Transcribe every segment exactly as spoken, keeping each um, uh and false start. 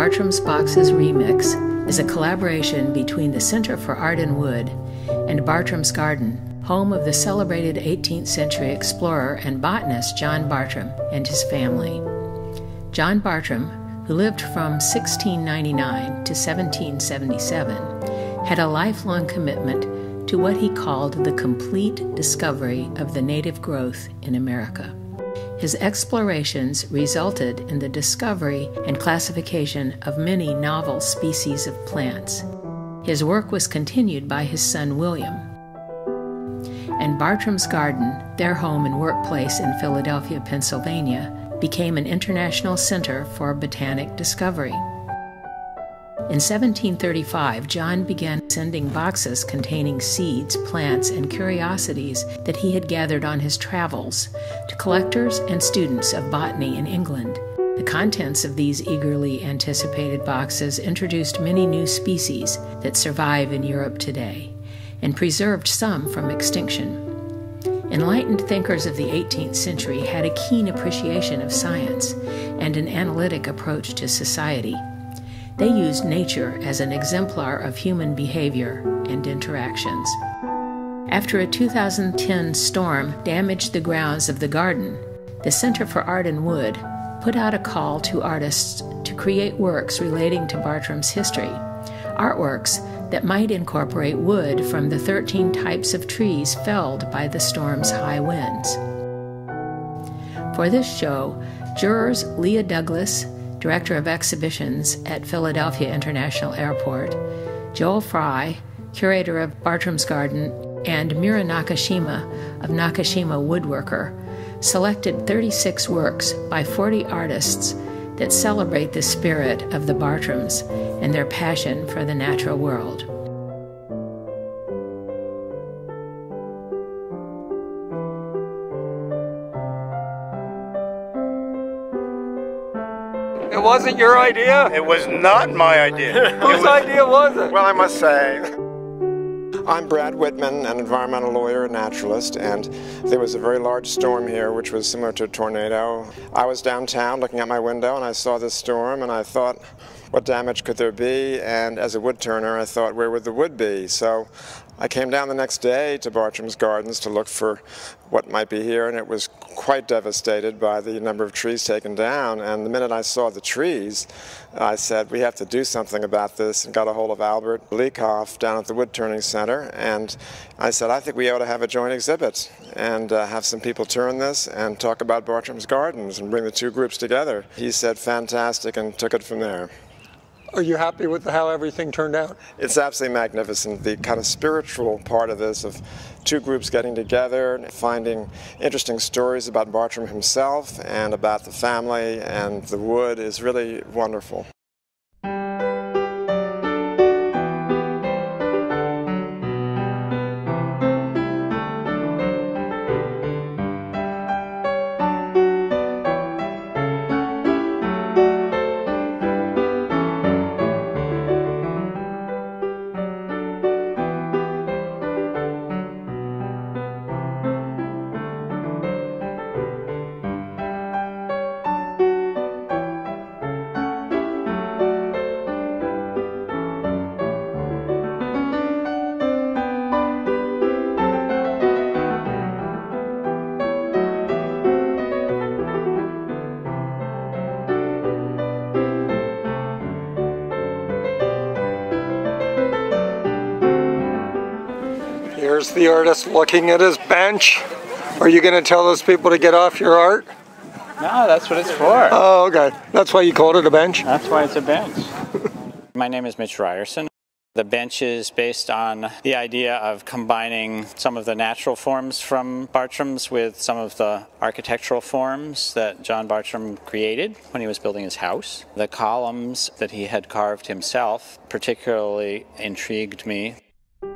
Bartram's Boxes Remix is a collaboration between the Center for Art in Wood and Bartram's Garden, home of the celebrated eighteenth century explorer and botanist John Bartram and his family. John Bartram, who lived from sixteen ninety-nine to seventeen seventy-seven, had a lifelong commitment to what he called the complete discovery of the native growth in America. His explorations resulted in the discovery and classification of many novel species of plants. His work was continued by his son William. And Bartram's Garden, their home and workplace in Philadelphia, Pennsylvania, became an international center for botanic discovery. In seventeen thirty-five, John began sending boxes containing seeds, plants, and curiosities that he had gathered on his travels to collectors and students of botany in England. The contents of these eagerly anticipated boxes introduced many new species that survive in Europe today, and preserved some from extinction. Enlightened thinkers of the eighteenth century had a keen appreciation of science and an analytic approach to society. They used nature as an exemplar of human behavior and interactions. After a two thousand ten storm damaged the grounds of the garden, the Center for Art in Wood put out a call to artists to create works relating to Bartram's history, artworks that might incorporate wood from the thirteen types of trees felled by the storm's high winds. For this show, jurors Leah Douglas, Director of Exhibitions at Philadelphia International Airport, Joel Fry, Curator of Bartram's Garden, and Mira Nakashima of Nakashima Woodworker, selected thirty-six works by forty artists that celebrate the spirit of the Bartrams and their passion for the natural world. It wasn't your idea? It was not my idea. Whose idea was it? Well, I must say, I'm Brad Whitman, an environmental lawyer and naturalist, and there was a very large storm here which was similar to a tornado. I was downtown looking out my window and I saw this storm and I thought, what damage could there be? And as a wood turner, I thought, where would the wood be? So I came down the next day to Bartram's Gardens to look for what might be here, and it was quite devastated by the number of trees taken down. And the minute I saw the trees, I said, we have to do something about this, and got a hold of Albert LeCoff down at the Wood Turning Center. And I said, I think we ought to have a joint exhibit and uh, have some people turn this and talk about Bartram's Gardens and bring the two groups together. He said, fantastic, and took it from there. Are you happy with how everything turned out? It's absolutely magnificent. The kind of spiritual part of this, of two groups getting together, finding interesting stories about Bartram himself and about the family and the wood, is really wonderful. Here's the artist looking at his bench. Are you going to tell those people to get off your art? No, that's what it's for. Oh, okay. That's why you called it a bench? That's why it's a bench. My name is Mitch Ryerson. The bench is based on the idea of combining some of the natural forms from Bartram's with some of the architectural forms that John Bartram created when he was building his house. The columns that he had carved himself particularly intrigued me.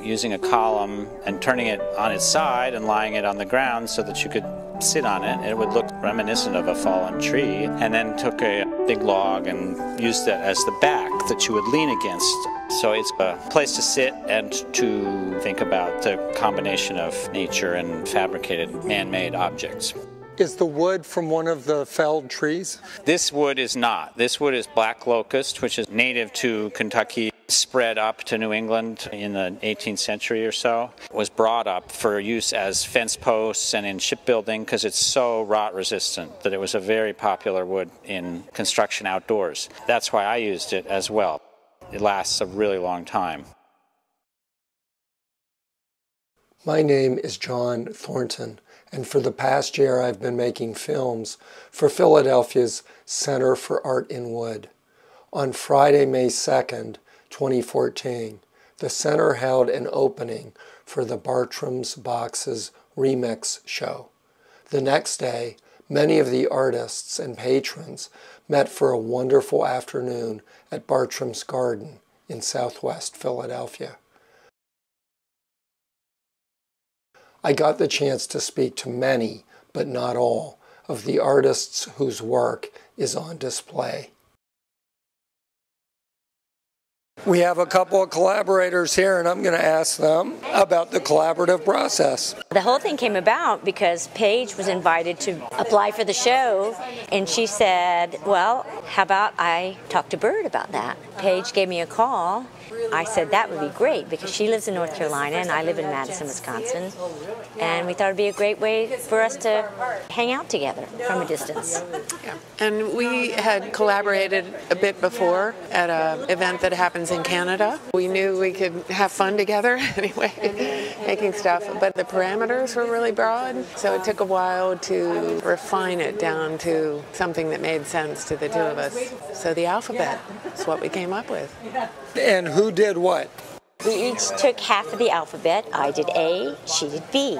Using a column and turning it on its side and lying it on the ground so that you could sit on it, it would look reminiscent of a fallen tree, and then took a big log and used that as the back that you would lean against. So it's a place to sit and to think about the combination of nature and fabricated man-made objects. Is the wood from one of the felled trees? This wood is not. This wood is black locust, which is native to Kentucky, spread up to New England in the eighteenth century or so. It was brought up for use as fence posts and in shipbuilding because it's so rot resistant that it was a very popular wood in construction outdoors. That's why I used it as well. It lasts a really long time. My name is John Thornton, and for the past year I've been making films for Philadelphia's Center for Art in Wood. On Friday, May second, twenty fourteen, the center held an opening for the Bartram's Boxes Remix show. The next day, many of the artists and patrons met for a wonderful afternoon at Bartram's Garden in Southwest Philadelphia. I got the chance to speak to many, but not all, of the artists whose work is on display. We have a couple of collaborators here, and I'm going to ask them about the collaborative process. The whole thing came about because Paige was invited to apply for the show, and she said, well, how about I talk to Bird about that? Paige gave me a call. I said that would be great because she lives in North Carolina and I live in Madison, Wisconsin, and we thought it would be a great way for us to hang out together from a distance. Yeah. And we had collaborated a bit before at an event that happens in Canada. We knew we could have fun together anyway, making stuff, but the parameters were really broad, so it took a while to refine it down to something that made sense to the two of us. So the alphabet is what we came up with. And who did what? We each took half of the alphabet. I did A, she did B.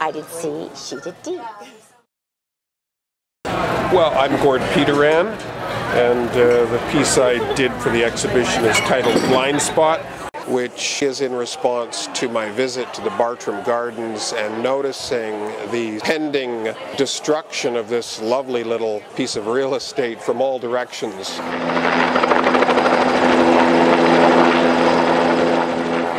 I did C, she did D. Well, I'm Gord Peteran, and uh, the piece I did for the exhibition is titled Blind Spot, which is in response to my visit to the Bartram Gardens and noticing the pending destruction of this lovely little piece of real estate from all directions.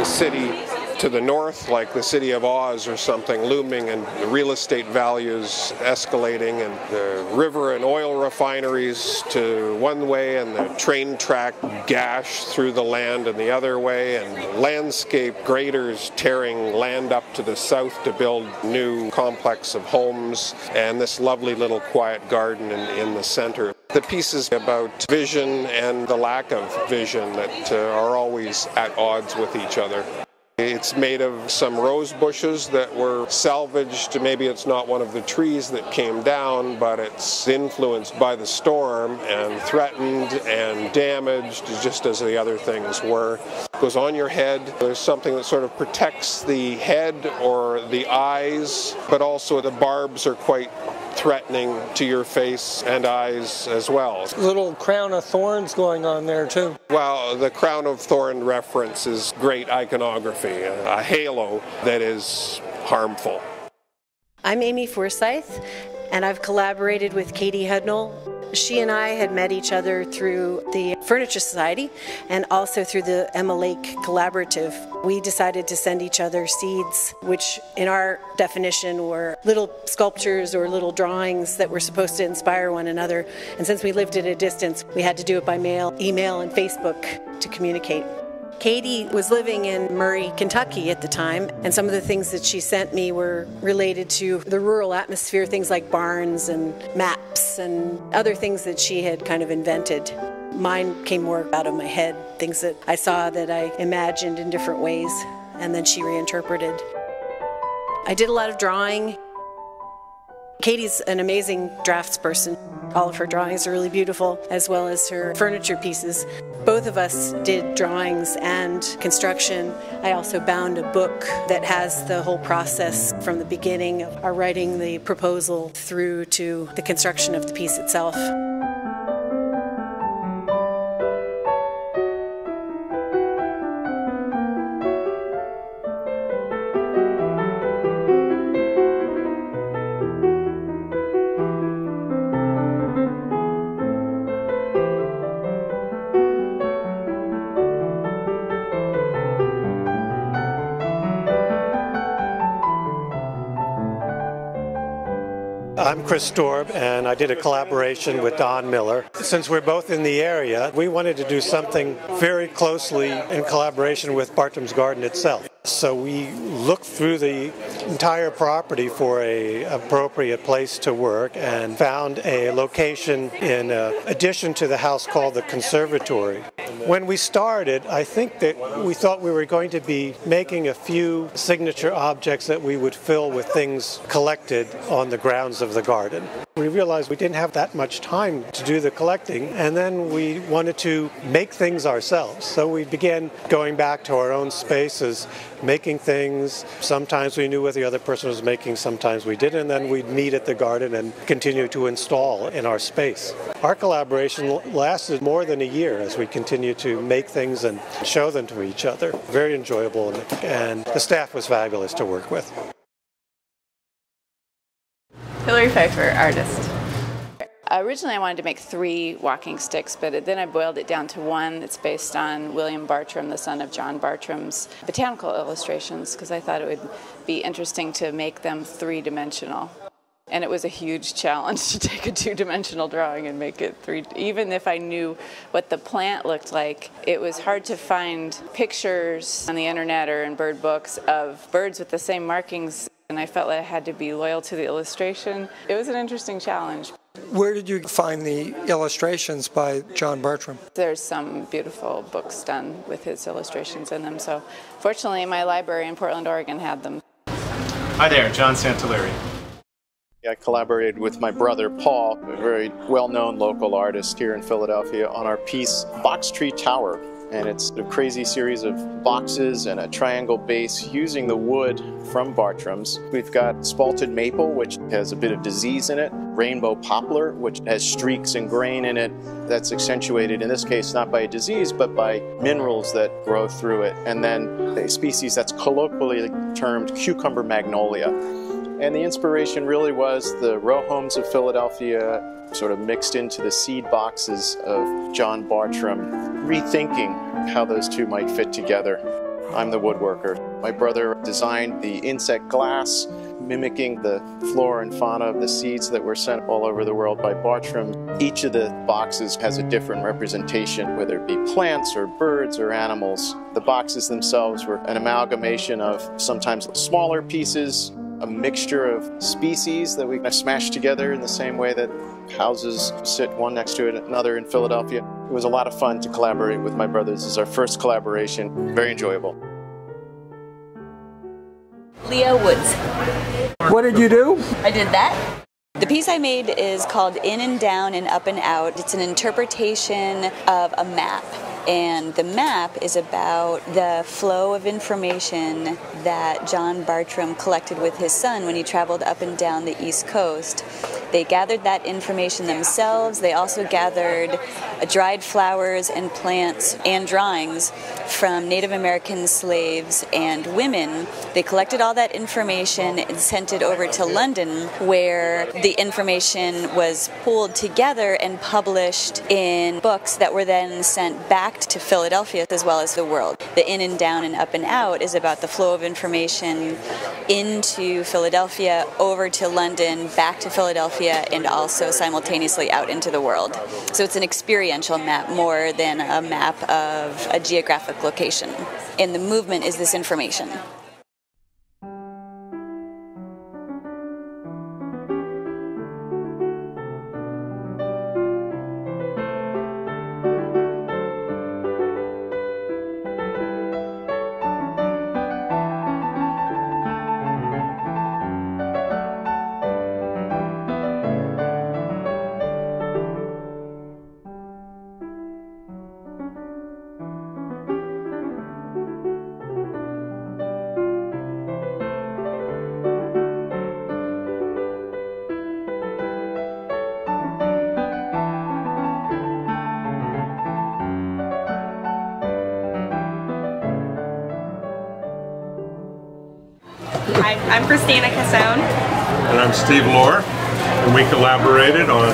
City to the north, like the city of Oz or something, looming, and the real estate values escalating, and the river and oil refineries to one way, and the train track gashed through the land and the other way, and landscape graders tearing land up to the south to build new complex of homes, and this lovely little quiet garden in, in the center. The piece is about vision and the lack of vision that uh, are always at odds with each other. It's made of some rose bushes that were salvaged. Maybe it's not one of the trees that came down, but it's influenced by the storm and threatened and damaged, just as the other things were. It goes on your head. There's something that sort of protects the head or the eyes, but also the barbs are quite threatening to your face and eyes as well. Little crown of thorns going on there too. Well, the crown of thorn reference is great iconography, a halo that is harmful. I'm Amy Forsyth, and I've collaborated with Katie Hudnall. She and I had met each other through the Furniture Society and also through the Emma Lake Collaborative. We decided to send each other seeds, which in our definition were little sculptures or little drawings that were supposed to inspire one another. And since we lived at a distance, we had to do it by mail, email, and Facebook to communicate. Katie was living in Murray, Kentucky at the time, and some of the things that she sent me were related to the rural atmosphere, things like barns and maps and other things that she had kind of invented. Mine came more out of my head, things that I saw that I imagined in different ways, and then she reinterpreted. I did a lot of drawing. Katie's an amazing draftsperson. All of her drawings are really beautiful, as well as her furniture pieces. Both of us did drawings and construction. I also bound a book that has the whole process from the beginning of our writing the proposal through to the construction of the piece itself. I'm Chris Storb, and I did a collaboration with Don Miller. Since we're both in the area, we wanted to do something very closely in collaboration with Bartram's Garden itself. So we looked through the entire property for an appropriate place to work and found a location in addition to the house called the Conservatory. When we started, I think that we thought we were going to be making a few signature objects that we would fill with things collected on the grounds of the garden. We realized we didn't have that much time to do the collecting, and then we wanted to make things ourselves. So we began going back to our own spaces, making things. Sometimes we knew what the other person was making, sometimes we didn't, and then we'd meet at the garden and continue to install in our space. Our collaboration lasted more than a year as we continued to make things and show them to each other. Very enjoyable, and the staff was fabulous to work with. Hillary Pfeiffer, artist. Originally I wanted to make three walking sticks, but then I boiled it down to one that's based on William Bartram, the son of John Bartram's botanical illustrations, because I thought it would be interesting to make them three-dimensional. And it was a huge challenge to take a two-dimensional drawing and make it three. Even if I knew what the plant looked like, it was hard to find pictures on the internet or in bird books of birds with the same markings, and I felt like I had to be loyal to the illustration. It was an interesting challenge. Where did you find the illustrations by John Bartram? There's some beautiful books done with his illustrations in them, so fortunately my library in Portland, Oregon had them. Hi there, John Santaleri. I collaborated with my brother Paul, a very well-known local artist here in Philadelphia, on our piece Box Tree Tower. And it's a crazy series of boxes and a triangle base using the wood from Bartram's. We've got spalted maple, which has a bit of disease in it, rainbow poplar, which has streaks and grain in it that's accentuated, in this case, not by a disease, but by minerals that grow through it. And then a species that's colloquially termed cucumber magnolia. And the inspiration really was the row homes of Philadelphia sort of mixed into the seed boxes of John Bartram, rethinking how those two might fit together. I'm the woodworker. My brother designed the inset glass, mimicking the flora and fauna of the seeds that were sent all over the world by Bartram. Each of the boxes has a different representation, whether it be plants or birds or animals. The boxes themselves were an amalgamation of sometimes smaller pieces, a mixture of species that we smashed together in the same way that houses sit one next to another in Philadelphia. It was a lot of fun to collaborate with my brothers. This is our first collaboration. Very enjoyable. Leah Woods. What did you do? I did that. The piece I made is called In and Down and Up and Out. It's an interpretation of a map. And the map is about the flow of information that John Bartram collected with his son when he traveled up and down the East Coast. They gathered that information themselves. They also gathered dried flowers and plants and drawings from Native American slaves and women. They collected all that information and sent it over to London, where the information was pooled together and published in books that were then sent back to Philadelphia as well as the world. The In and Down and Up and Out is about the flow of information into Philadelphia, over to London, back to Philadelphia, and also simultaneously out into the world. So it's an experiential map more than a map of a geographic location. And the movement is this information. I'm Christina Cassone. And I'm Steve Lohr, and we collaborated on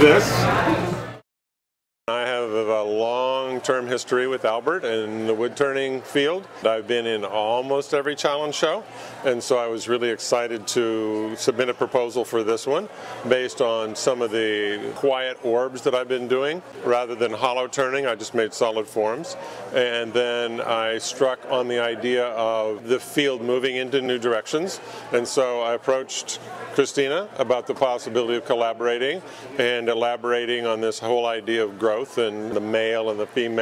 this. I have a long long-term history with Albert in the wood turning field. I've been in almost every challenge show, and so I was really excited to submit a proposal for this one based on some of the quiet orbs that I've been doing. Rather than hollow turning, I just made solid forms. And then I struck on the idea of the field moving into new directions. And so I approached Christina about the possibility of collaborating and elaborating on this whole idea of growth and the male and the female.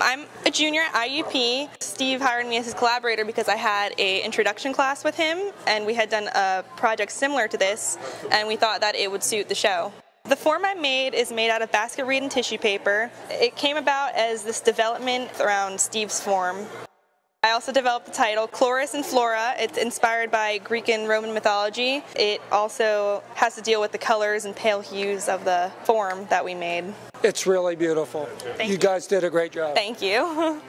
I'm a junior at I U P. Steve hired me as his collaborator because I had an introduction class with him, and we had done a project similar to this, and we thought that it would suit the show. The form I made is made out of basket reed and tissue paper. It came about as this development around Steve's form. I also developed the title Chloris and Flora. It's inspired by Greek and Roman mythology. It also has to deal with the colors and pale hues of the form that we made. It's really beautiful. Thank you. You guys did a great job. Thank you.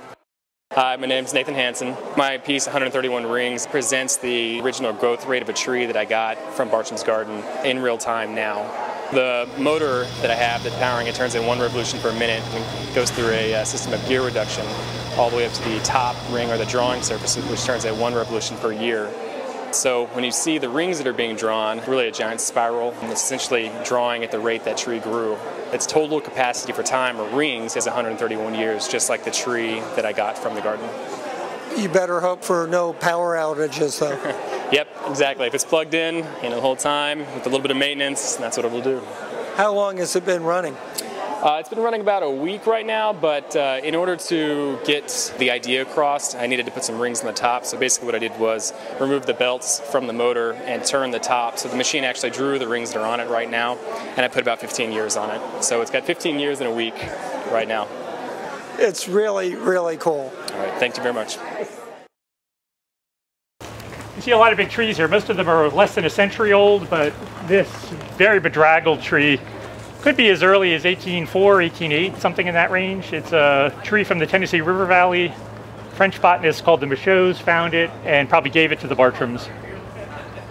Hi, my name's Nathan Hansen. My piece, one hundred thirty-one Rings, presents the original growth rate of a tree that I got from Bartram's Garden in real time now. The motor that I have that's powering it turns in one revolution per minute and goes through a uh, system of gear reduction all the way up to the top ring or the drawing surface, which turns at one revolution per year. So when you see the rings that are being drawn, really a giant spiral, and it's essentially drawing at the rate that tree grew. Its total capacity for time, or rings, is one hundred thirty-one years, just like the tree that I got from the garden. You better hope for no power outages, though. Yep, exactly. If it's plugged in, you know, the whole time, with a little bit of maintenance, that's what it will do. How long has it been running? Uh, it's been running about a week right now, but uh, in order to get the idea across, I needed to put some rings on the top. So basically what I did was remove the belts from the motor and turn the top. So the machine actually drew the rings that are on it right now, and I put about fifteen years on it. So it's got fifteen years in a week right now. It's really, really cool. All right, thank you very much. You see a lot of big trees here. Most of them are less than a century old, but this very bedraggled tree could be as early as eighteen oh four, eighteen oh eight, something in that range. It's a tree from the Tennessee River Valley. French botanists called the Michauds found it and probably gave it to the Bartrams.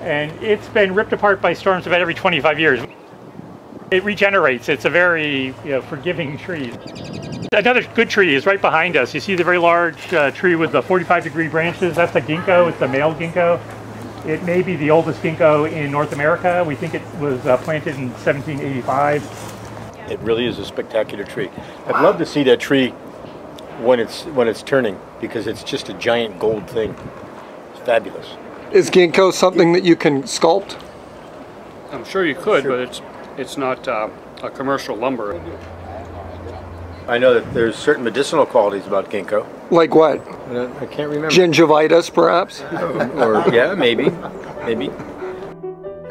And it's been ripped apart by storms about every twenty-five years. It regenerates. It's a very you know, forgiving tree. Another good tree is right behind us. You see the very large uh, tree with the forty-five degree branches. That's the ginkgo. It's the male ginkgo. It may be the oldest ginkgo in North America. We think it was uh, planted in seventeen eighty-five. It really is a spectacular tree. I'd love to see that tree when it's when it's turning, because it's just a giant gold thing. It's fabulous. Is ginkgo something that you can sculpt? I'm sure you could, sure. But it's it's not uh, a commercial lumber. I know that there's certain medicinal qualities about ginkgo. Like what? I can't remember. Gingivitis, perhaps? or, or yeah, maybe, maybe.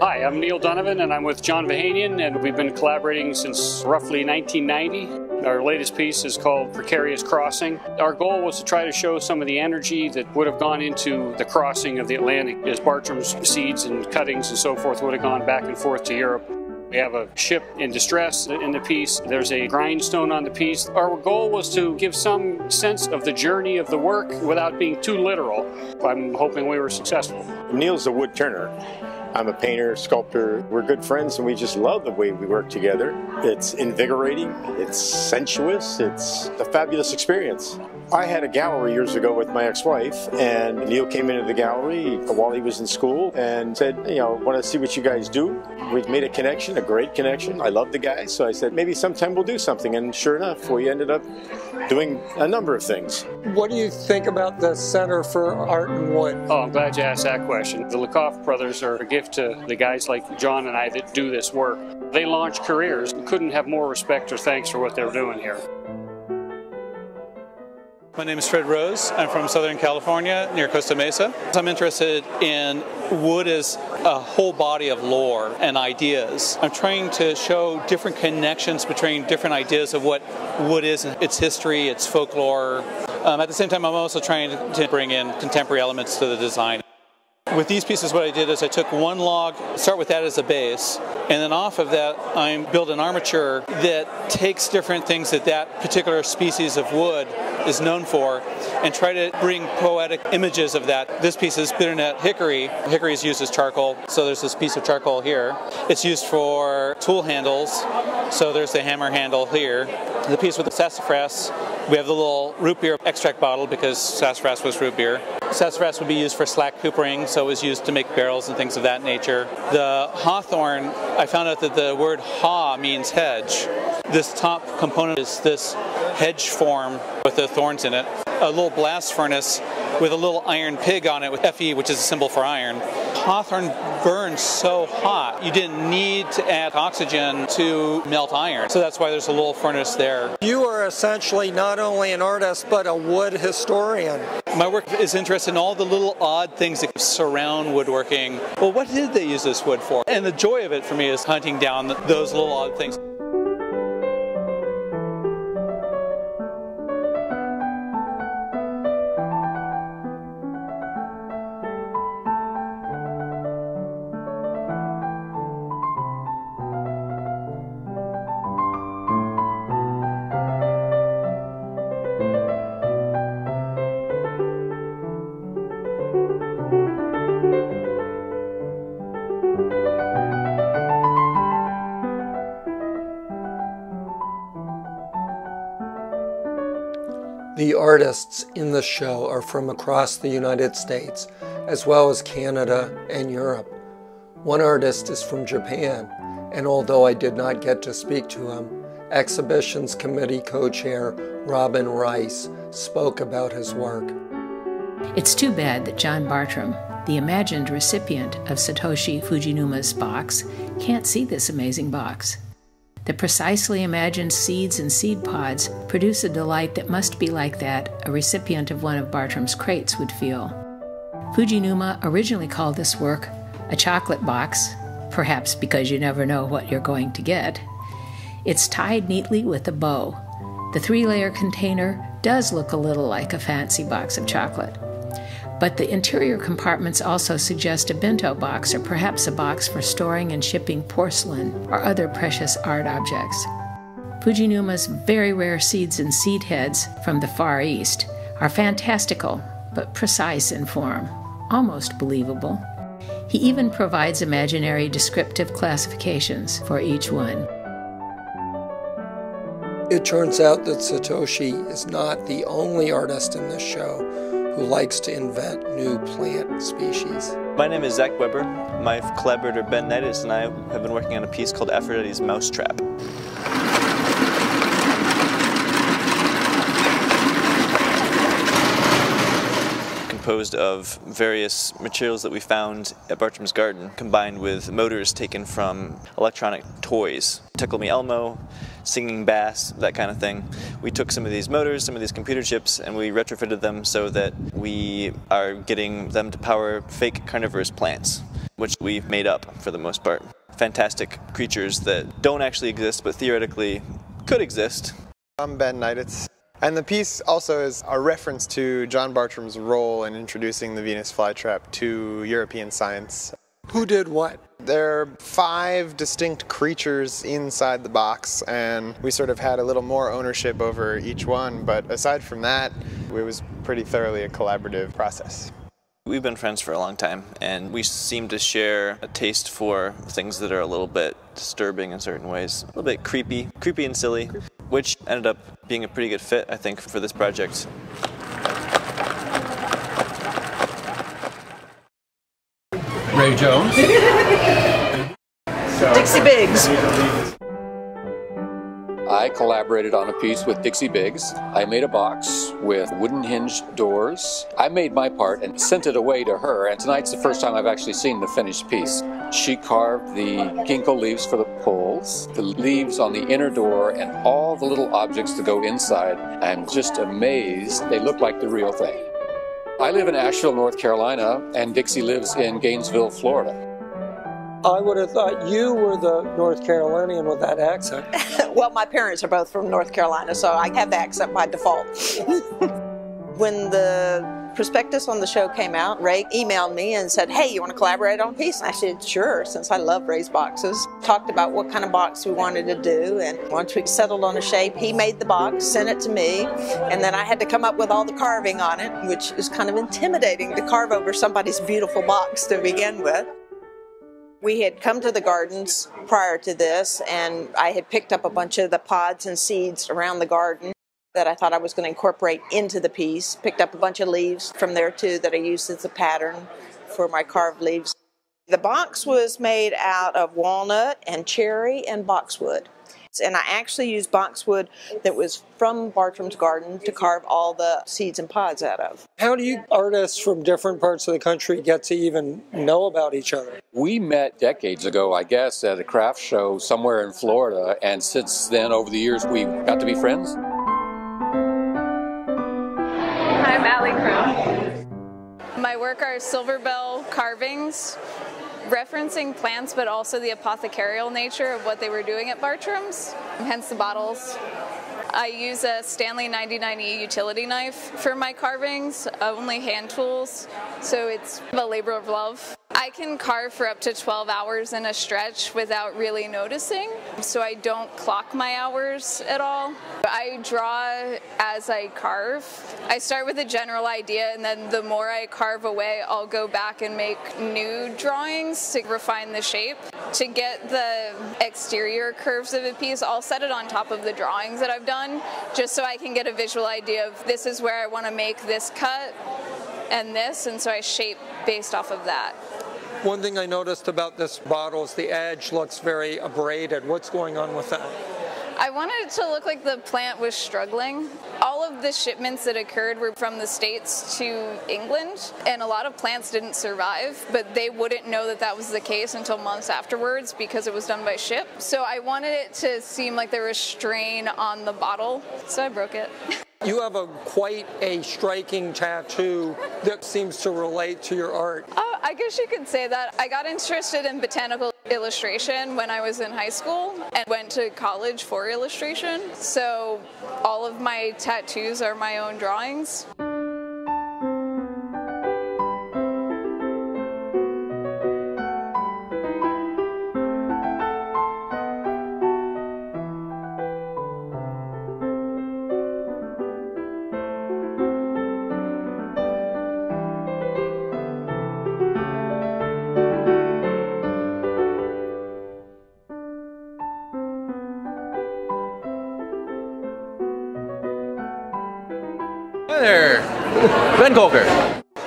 Hi, I'm Neil Donovan, and I'm with John Vahanian, and we've been collaborating since roughly nineteen ninety. Our latest piece is called Precarious Crossing. Our goal was to try to show some of the energy that would have gone into the crossing of the Atlantic, as Bartram's seeds and cuttings and so forth would have gone back and forth to Europe. We have a ship in distress in the piece. There's a grindstone on the piece. Our goal was to give some sense of the journey of the work without being too literal. I'm hoping we were successful. Neil's a wood turner. I'm a painter, sculptor. We're good friends, and we just love the way we work together. It's invigorating, it's sensuous, it's a fabulous experience. I had a gallery years ago with my ex-wife, and Neil came into the gallery while he was in school and said, you know, want to see what you guys do. We've made a connection, a great connection. I love the guy, so I said, maybe sometime we'll do something, and sure enough, we ended up doing a number of things. What do you think about the Center for Art in Wood? Oh, I'm glad you asked that question. The LeCoff brothers are a gift to the guys like John and I that do this work. They launched careers and couldn't have more respect or thanks for what they're doing here. My name is Fred Rose. I'm from Southern California, near Costa Mesa. I'm interested in wood as a whole body of lore and ideas. I'm trying to show different connections between different ideas of what wood is, its history, its folklore. Um, at the same time, I'm also trying to bring in contemporary elements to the design. With these pieces, what I did is I took one log, start with that as a base, and then off of that I build an armature that takes different things that that particular species of wood is known for and try to bring poetic images of that. This piece is bitternet hickory. Hickory is used as charcoal, so there's this piece of charcoal here. It's used for tool handles. So there's the hammer handle here. The piece with the sassafras, we have the little root beer extract bottle because sassafras was root beer. Sassafras would be used for slack coopering, so it was used to make barrels and things of that nature. The hawthorn, I found out that the word haw means hedge. This top component is this hedge form with the thorns in it. A little blast furnace with a little iron pig on it with F E, which is a symbol for iron. Hawthorn burns so hot, you didn't need to add oxygen to melt iron. So that's why there's a little furnace there. You are essentially not only an artist, but a wood historian. My work is interested in all the little odd things that surround woodworking. Well, what did they use this wood for? And the joy of it for me is hunting down those little odd things. The artists in the show are from across the United States, as well as Canada and Europe. One artist is from Japan, and although I did not get to speak to him, Exhibitions Committee co-chair Robin Rice spoke about his work. It's too bad that John Bartram, the imagined recipient of Satoshi Fujinuma's box, can't see this amazing box. The precisely imagined seeds and seed pods produce a delight that must be like that a recipient of one of Bartram's crates would feel. Fujinuma originally called this work a chocolate box, perhaps because you never know what you're going to get. It's tied neatly with a bow. The three-layer container does look a little like a fancy box of chocolate. But the interior compartments also suggest a bento box or perhaps a box for storing and shipping porcelain or other precious art objects. Fujinuma's very rare seeds and seed heads from the Far East are fantastical but precise in form, almost believable. He even provides imaginary descriptive classifications for each one. It turns out that Satoshi is not the only artist in this show who likes to invent new plant species. My name is Zach Weber. My collaborator Ben Nettis and I have been working on a piece called Aphrodite's Mousetrap. Composed of various materials that we found at Bartram's Garden, combined with motors taken from electronic toys. Tickle Me Elmo, Singing Bass, that kind of thing. We took some of these motors, some of these computer chips, and we retrofitted them so that we are getting them to power fake carnivorous plants, which we've made up for the most part. Fantastic creatures that don't actually exist, but theoretically could exist. I'm Ben Neiditz. And the piece also is a reference to John Bartram's role in introducing the Venus flytrap to European science. Who did what? There are five distinct creatures inside the box, and we sort of had a little more ownership over each one, but aside from that, it was pretty thoroughly a collaborative process. We've been friends for a long time, and we seem to share a taste for things that are a little bit disturbing in certain ways, a little bit creepy, creepy and silly, which ended up being a pretty good fit, I think, for this project. Ray Jones. Dixie Biggs. I collaborated on a piece with Dixie Biggs. I made a box with wooden hinged doors. I made my part and sent it away to her, and tonight's the first time I've actually seen the finished piece. She carved the ginkgo leaves for the poles, the leaves on the inner door, and all the little objects that go inside. I'm just amazed. They look like the real thing. I live in Asheville, North Carolina, and Dixie lives in Gainesville, Florida. I would have thought you were the North Carolinian with that accent. Well, my parents are both from North Carolina, so I have the accent by default. When the prospectus on the show came out, Ray emailed me and said, hey, you want to collaborate on a piece? And I said, sure, since I love raised boxes. Talked about what kind of box we wanted to do, and once we settled on a shape, he made the box, sent it to me, and then I had to come up with all the carving on it, which is kind of intimidating to carve over somebody's beautiful box to begin with. We had come to the gardens prior to this, and I had picked up a bunch of the pods and seeds around the garden that I thought I was going to incorporate into the piece. Picked up a bunch of leaves from there, too, that I used as a pattern for my carved leaves. The box was made out of walnut and cherry and boxwood. And I actually used boxwood that was from Bartram's Garden to carve all the seeds and pods out of. How do you artists from different parts of the country get to even know about each other? We met decades ago, I guess, at a craft show somewhere in Florida, and since then, over the years, we got to be friends. I'm Allie Crow. My work are silver bell carvings, referencing plants, but also the apothecarial nature of what they were doing at Bartram's, hence the bottles. I use a Stanley ninety-nine E utility knife for my carvings, only hand tools, so it's a labor of love. I can carve for up to twelve hours in a stretch without really noticing, so I don't clock my hours at all. I draw as I carve. I start with a general idea, and then the more I carve away, I'll go back and make new drawings to refine the shape. To get the exterior curves of a piece, I'll set it on top of the drawings that I've done, just so I can get a visual idea of this is where I want to make this cut and this, and so I shape based off of that. One thing I noticed about this bottle is the edge looks very abraded. What's going on with that? I wanted it to look like the plant was struggling. All of the shipments that occurred were from the States to England, and a lot of plants didn't survive, but they wouldn't know that that was the case until months afterwards because it was done by ship. So I wanted it to seem like there was strain on the bottle, so I broke it. You have a quite a striking tattoo that seems to relate to your art. Oh, I guess you could say that. I got interested in botanical illustration when I was in high school and went to college for illustration. So all of my tattoos are my own drawings.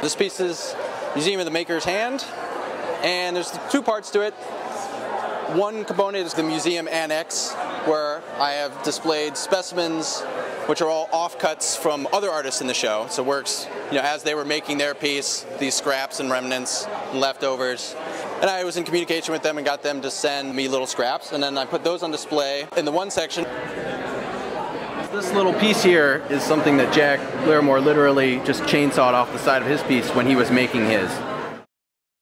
This piece is Museum of the Maker's Hand, and there's two parts to it. One component is the museum annex, where I have displayed specimens, which are all offcuts from other artists in the show. So works, you know, as they were making their piece, these scraps and remnants and leftovers. And I was in communication with them and got them to send me little scraps, and then I put those on display in the one section. This little piece here is something that Jack Larimore literally just chainsawed off the side of his piece when he was making his.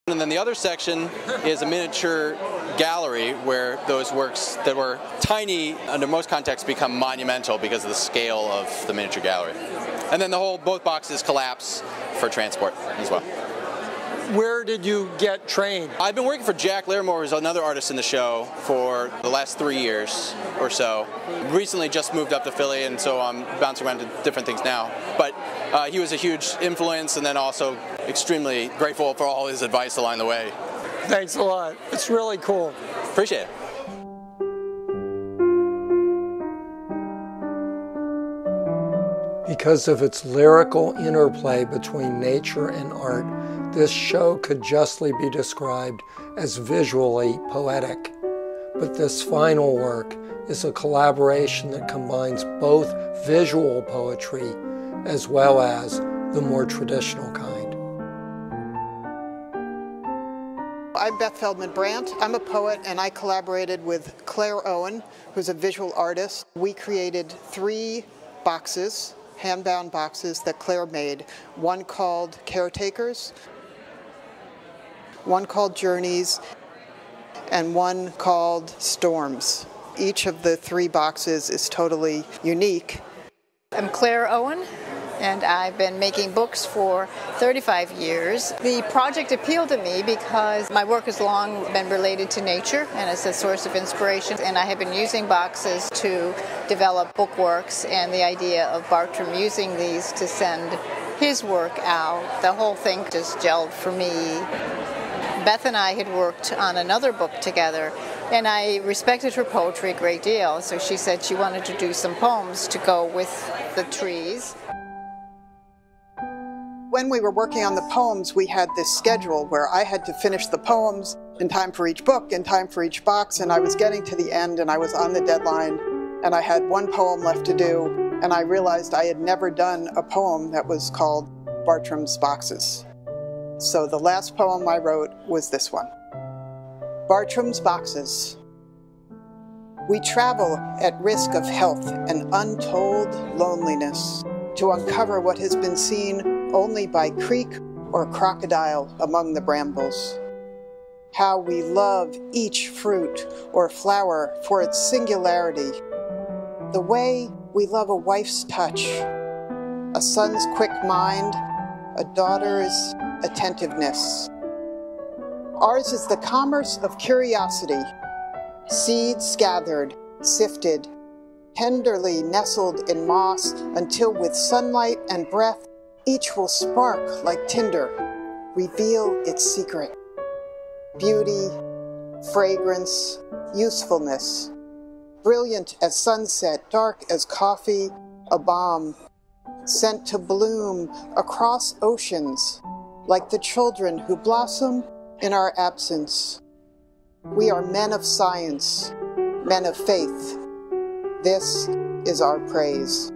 And then the other section is a miniature gallery where those works that were tiny, under most contexts, become monumental because of the scale of the miniature gallery. And then the whole, both boxes collapse for transport as well. Where did you get trained? I've been working for Jack Larimore, who's another artist in the show, for the last three years or so. Recently just moved up to Philly, and so I'm bouncing around to different things now. But uh, he was a huge influence, and then also extremely grateful for all his advice along the way. Thanks a lot. It's really cool. Appreciate it. Because of its lyrical interplay between nature and art, this show could justly be described as visually poetic. But this final work is a collaboration that combines both visual poetry as well as the more traditional kind. I'm Beth Feldman Brandt. I'm a poet, and I collaborated with Claire Owen, who's a visual artist. We created three boxes, hand-bound boxes that Claire made. One called Caretakers, one called Journeys, and one called Storms. Each of the three boxes is totally unique. I'm Claire Owen, and I've been making books for thirty-five years. The project appealed to me because my work has long been related to nature and as a source of inspiration, and I have been using boxes to develop bookworks, and the idea of Bartram using these to send his work out, the whole thing just gelled for me. Beth and I had worked on another book together, and I respected her poetry a great deal, so she said she wanted to do some poems to go with the trees. When we were working on the poems, we had this schedule where I had to finish the poems in time for each book, in time for each box, and I was getting to the end and I was on the deadline, and I had one poem left to do, and I realized I had never done a poem that was called Bartram's Boxes. So the last poem I wrote was this one. Bartram's Boxes. We travel at risk of health and untold loneliness to uncover what has been seen only by creek or crocodile among the brambles. How we love each fruit or flower for its singularity, the way we love a wife's touch, a son's quick mind, a daughter's attentiveness. Ours is the commerce of curiosity, seeds gathered, sifted, tenderly nestled in moss until with sunlight and breath each will spark like tinder, reveal its secret. Beauty, fragrance, usefulness, brilliant as sunset, dark as coffee, a balm, sent to bloom across oceans, like the children who blossom in our absence. We are men of science, men of faith. This is our praise.